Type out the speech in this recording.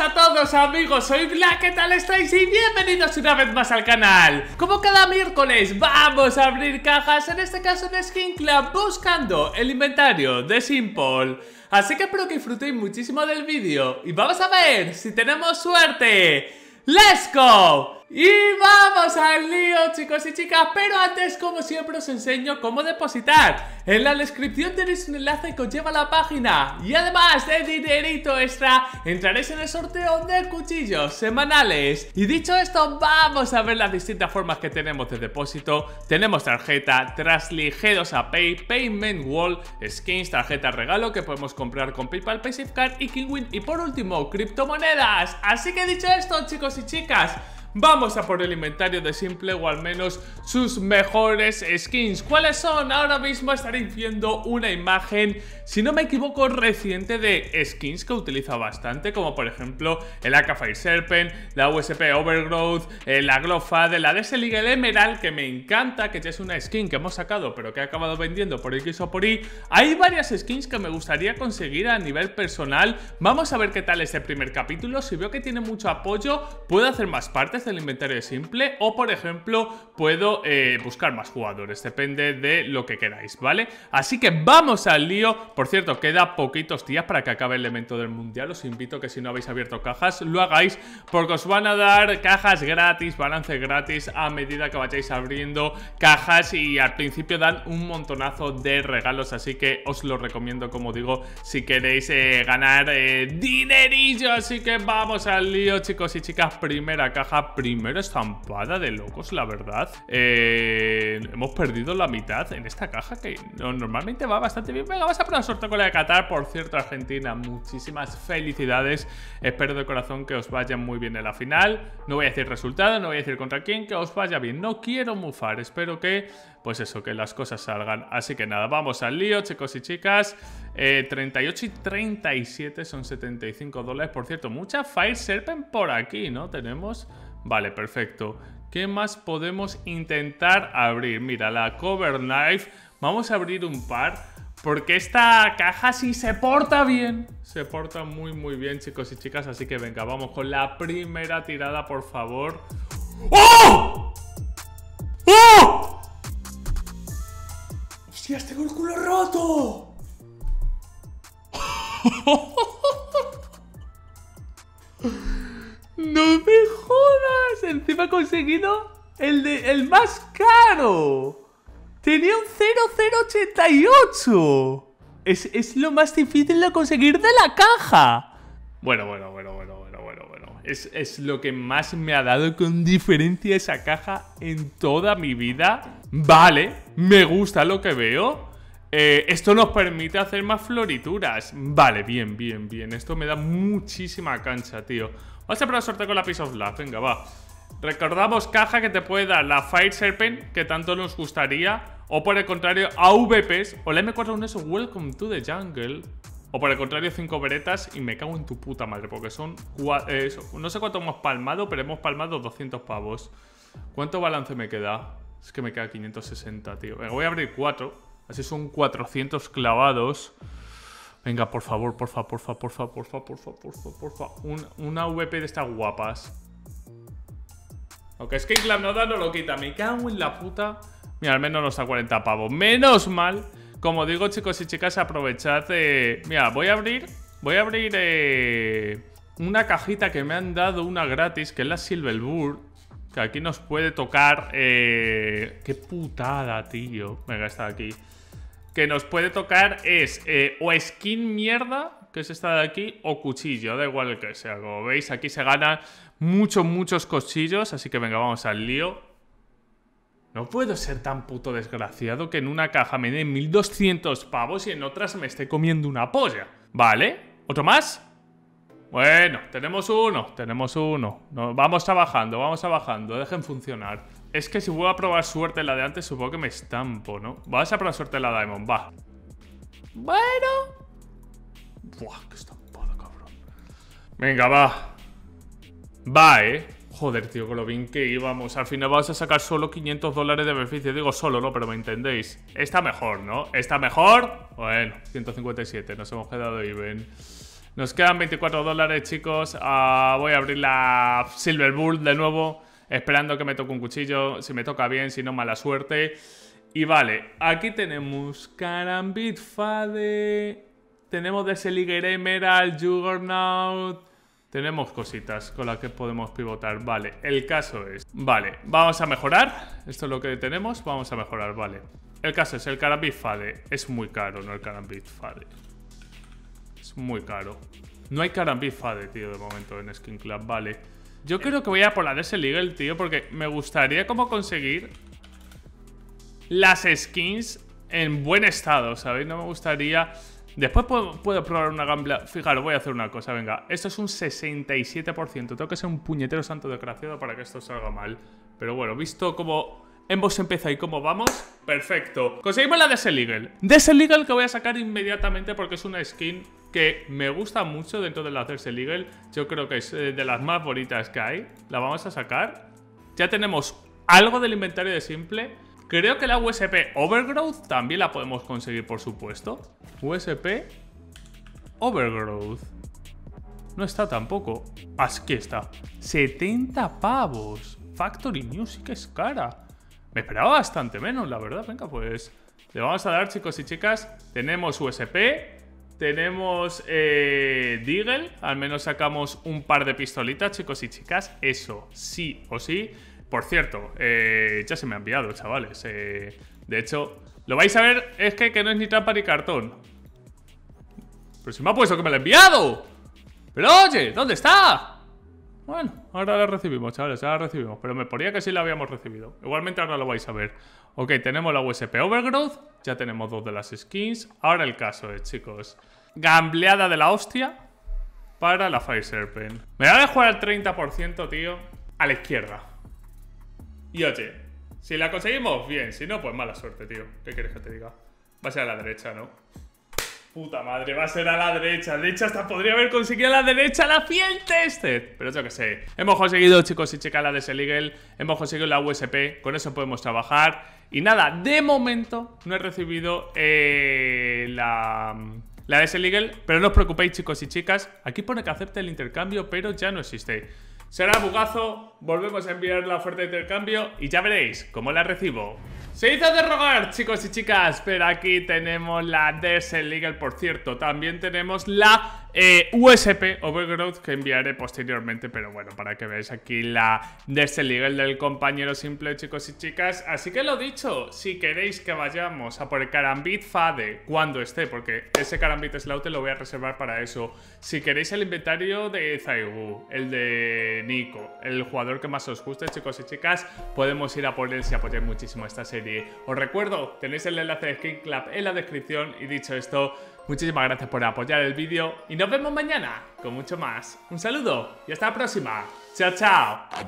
a todos amigos, soy Black, ¿qué tal estáis? Y bienvenidos una vez más al canal. Como cada miércoles vamos a abrir cajas, en este caso en Skin Club, buscando el inventario de Simple. Así que espero que disfrutéis muchísimo del vídeo y vamos a ver si tenemos suerte. ¡Let's go! Y vamos al lío, chicos y chicas, pero antes, como siempre, os enseño cómo depositar. En la descripción tenéis un enlace que os lleva a la página, y además de dinerito extra, entraréis en el sorteo de cuchillos semanales. Y dicho esto, vamos a ver las distintas formas que tenemos de depósito. Tenemos tarjeta, Trustly, G2APay, Payment Wall, skins, tarjeta regalo que podemos comprar con PayPal, Paysafecard y Kingwin, y por último, criptomonedas. Así que dicho esto, chicos y chicas, vamos a por el inventario de Simple, o al menos sus mejores skins. ¿Cuáles son? Ahora mismo estaréis viendo una imagen, si no me equivoco, reciente de skins que utiliza bastante, como por ejemplo el Akafire Serpent, la USP Overgrowth, la Glowfad, la Desert Eagle, Emerald, que me encanta, que ya es una skin que hemos sacado pero que ha acabado vendiendo por X o por Y. Hay varias skins que me gustaría conseguir a nivel personal. Vamos a ver qué tal este primer capítulo. Si veo que tiene mucho apoyo, puedo hacer más partes del inventario simple, o por ejemplo puedo buscar más jugadores, depende de lo que queráis, ¿vale? Así que vamos al lío. Por cierto, queda poquitos días para que acabe el evento del mundial. Os invito a que si no habéis abierto cajas, lo hagáis, porque os van a dar cajas gratis, balance gratis a medida que vayáis abriendo cajas, y al principio dan un montonazo de regalos, así que os lo recomiendo, como digo, si queréis ganar dinerillo. Así que vamos al lío, chicos y chicas. Primera caja, primera estampada de locos, la verdad. Hemos perdido la mitad en esta caja, que normalmente va bastante bien. Venga, vamos a probar suerte con la de Qatar. Por cierto, Argentina, muchísimas felicidades. Espero de corazón que os vaya muy bien en la final. No voy a decir resultado, no voy a decir contra quién, que os vaya bien. No quiero mufar, espero que, pues eso, que las cosas salgan. Así que nada, vamos al lío, chicos y chicas. 38 y 37 son $75. Por cierto, mucha Fire Serpent por aquí, ¿no? Tenemos... Vale, perfecto. ¿Qué más podemos intentar abrir? Mira, la Cover Knife. Vamos a abrir un par, porque esta caja sí se porta bien. Se porta muy, muy bien, chicos y chicas. Así que venga, vamos con la primera tirada, por favor. ¡Oh! ¡Oh! ¡Hostias, tengo el culo roto! ¡No me jodas! Encima he conseguido el más caro. Tenía un 0088. Es lo más difícil de conseguir de la caja. Bueno. Es lo que más me ha dado con diferencia esa caja en toda mi vida. Vale, me gusta lo que veo. Esto nos permite hacer más florituras. Vale, bien. Esto me da muchísima cancha, tío. Vamos a probar suerte con la Piece of Love. Venga, va. Recordamos caja que te puede dar la Fire Serpent, que tanto nos gustaría, o por el contrario, AVPs, o la M4A1S, Welcome to the Jungle, o por el contrario, 5 beretas. Y me cago en tu puta madre, porque son no sé cuánto hemos palmado, pero hemos palmado 200 pavos. ¿Cuánto balance me queda? Es que me queda 560, tío. Venga, voy a abrir 4. Así son 400 clavados. Venga, por favor. Una VP de estas guapas. Aunque es que Skin Club no da, no lo quita. Me cago en la puta. Mira, al menos nos da 40 pavos. Menos mal. Como digo, chicos y chicas, aprovechad. Mira, voy a abrir una cajita que me han dado, una gratis, que es la Silver Bird, que aquí nos puede tocar. Qué putada, tío. Venga, está aquí. Que nos puede tocar es o skin mierda, que es esta de aquí, o cuchillo, da igual el que sea. Como veis, aquí se ganan muchos cuchillos. Así que venga, vamos al lío. No puedo ser tan puto desgraciado que en una caja me den 1200 pavos y en otras me esté comiendo una polla. Vale, ¿otro más? Bueno, tenemos uno. Vamos trabajando, dejen funcionar. Es que si voy a probar suerte en la de antes, supongo que me estampo, ¿no? Vamos a probar suerte en la Diamond, va. Bueno. Buah, qué estampada, cabrón. Venga, va. Va, Joder, tío, con lo bien que íbamos. Al final vamos a sacar solo $500 de beneficio. Digo solo, ¿no? Pero me entendéis. Está mejor, ¿no? Bueno, 157, nos hemos quedado even. Nos quedan 24 dólares, chicos. Voy a abrir la Silver Bull de nuevo, esperando que me toque un cuchillo. Si me toca bien, si no, mala suerte. Y vale, aquí tenemos Karambit Fade. Tenemos Desert Eagle, Emerald, Juggernaut. Tenemos cositas con las que podemos pivotar. Vale, el caso es... Vale, vamos a mejorar. Esto es lo que tenemos. Vamos a mejorar, vale. El caso es el Karambit Fade. Es muy caro, ¿no? El Karambit Fade. Es muy caro. No hay Karambit Fade, tío, de momento en Skin Club. Vale. Yo creo que voy a por la Desert Eagle, tío, porque me gustaría como conseguir las skins en buen estado, ¿sabéis? No me gustaría... Después puedo probar una gambla. Fijaros, voy a hacer una cosa, venga. Esto es un 67%. Tengo que ser un puñetero santo desgraciado para que esto salga mal. Pero bueno, visto cómo hemos empezado y cómo vamos, perfecto. Conseguimos la Desert Eagle. Desert Eagle que voy a sacar inmediatamente porque es una skin que me gusta mucho dentro de la Desert Eagle. Yo creo que es de las más bonitas que hay. La vamos a sacar. Ya tenemos algo del inventario de Simple. Creo que la USP Overgrowth también la podemos conseguir, por supuesto. USP Overgrowth. No está tampoco. Aquí está. 70 pavos. Factory Music es cara. Me esperaba bastante menos, la verdad. Venga, pues le vamos a dar, chicos y chicas. Tenemos USP. Tenemos Deagle. Al menos sacamos un par de pistolitas, chicos y chicas. Eso sí o sí. Por cierto, ya se me ha enviado, chavales. De hecho, lo vais a ver, es que no es ni trampa ni cartón. Pero si me ha puesto que me lo ha enviado. Pero oye, ¿dónde está? Bueno, ahora la recibimos, chavales, ahora la recibimos. Pero me ponía que sí la habíamos recibido. Igualmente ahora lo vais a ver. Ok, tenemos la USP Overgrowth. Ya tenemos dos de las skins. Ahora el caso es, chicos, gambleada de la hostia para la Fire Serpent. Me voy a jugar al 30%, tío, a la izquierda. Y oye, si la conseguimos, bien. Si no, pues mala suerte, tío. ¿Qué quieres que te diga? Va a ser a la derecha, ¿no? Puta madre, va a ser a la derecha. De hecho, hasta podría haber conseguido a la derecha la Fiel Tested. Pero yo qué sé. Hemos conseguido, chicos y chicas, la Desert Eagle. Hemos conseguido la USP. Con eso podemos trabajar. Y nada, de momento no he recibido la Desert Eagle. Pero no os preocupéis, chicos y chicas. Aquí pone que acepte el intercambio, pero ya no existe. Será bugazo, volvemos a enviar la oferta de intercambio y ya veréis cómo la recibo. Se hizo de rogar, chicos y chicas, pero aquí tenemos la Desert Eagle, por cierto. También tenemos la USP Overgrowth que enviaré posteriormente, pero bueno, para que veáis aquí la Desert Eagle del compañero Simple, chicos y chicas. Así que lo dicho, si queréis que vayamos a por el Karambit Fade cuando esté, porque ese Karambit Slaughter lo voy a reservar para eso. Si queréis el inventario de Zaigu, el de... Nico, el jugador que más os guste, chicos y chicas, podemos ir a por él si apoyáis muchísimo esta serie. Os recuerdo, tenéis el enlace de Skin Club en la descripción. Y dicho esto, muchísimas gracias por apoyar el vídeo y nos vemos mañana con mucho más. Un saludo y hasta la próxima. Chao, chao.